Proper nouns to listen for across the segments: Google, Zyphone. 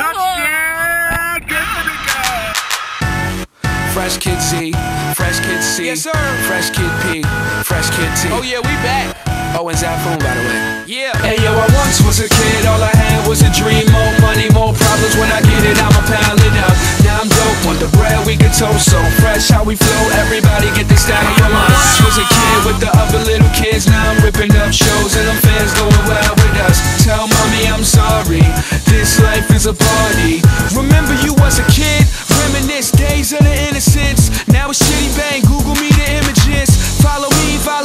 Touchdown! Good for the guy! Fresh Kid Z, Fresh Kid C, yes sir. Fresh Kid P, Fresh Kid T. Oh yeah, we back. Oh, and Zyphone, by the way. Yeah. Hey yo, I once was a kid, all I had was a dream. More money, more problems. When I get it, I'ma pound it up. Now I'm dope, want the bread we can toast. So fresh, how we flow. Everybody get this style on my once was a kid with the other little kids. Now I'm ripping up shows and them fans going wild with us. Tell mommy I'm sorry. This life is a party. Remember you was a kid. Reminisce days of the innocence. Now it's shitty bang. Google me the images. Follow me. I'm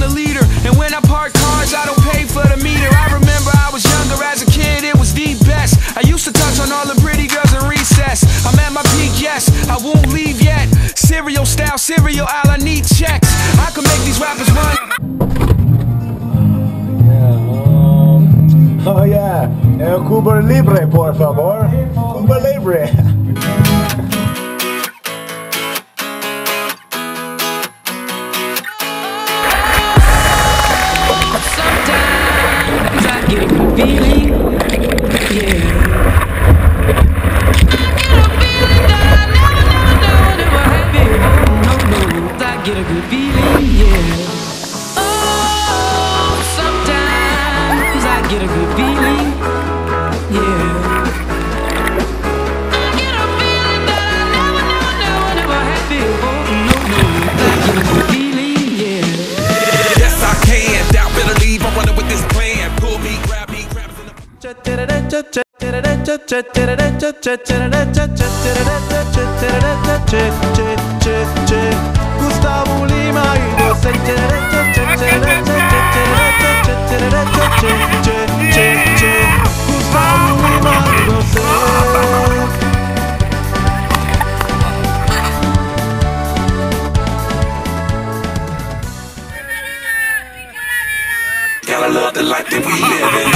the leader. And when I park cars, I don't pay for the meter. I remember I was younger as a kid. It was the best. I used to touch on all the pretty girls in recess. I'm at my peak, yes. I won't leave yet. Cereal style, cereal aisle. I need checks. I can make these rappers run. Oh yeah, el Cuba Libre, por favor. Cuba Libre. Sometimes I get a feeling, I get a good feeling, yeah. I get a good feeling, yeah. I get a feeling that I never had before. I get a good feeling, yeah. Yes, I can. Doubt, believe. I'm running with this plan. Pull me, grab me, grab us. I love the life that we live in.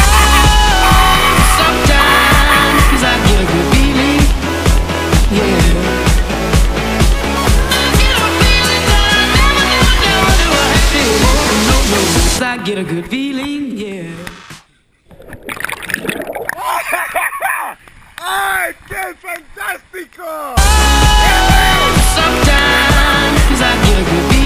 Sometimes I get a good feeling, yeah. I get a good feeling, yeah. Ay, que fantástico! Sometimes I get a good feeling.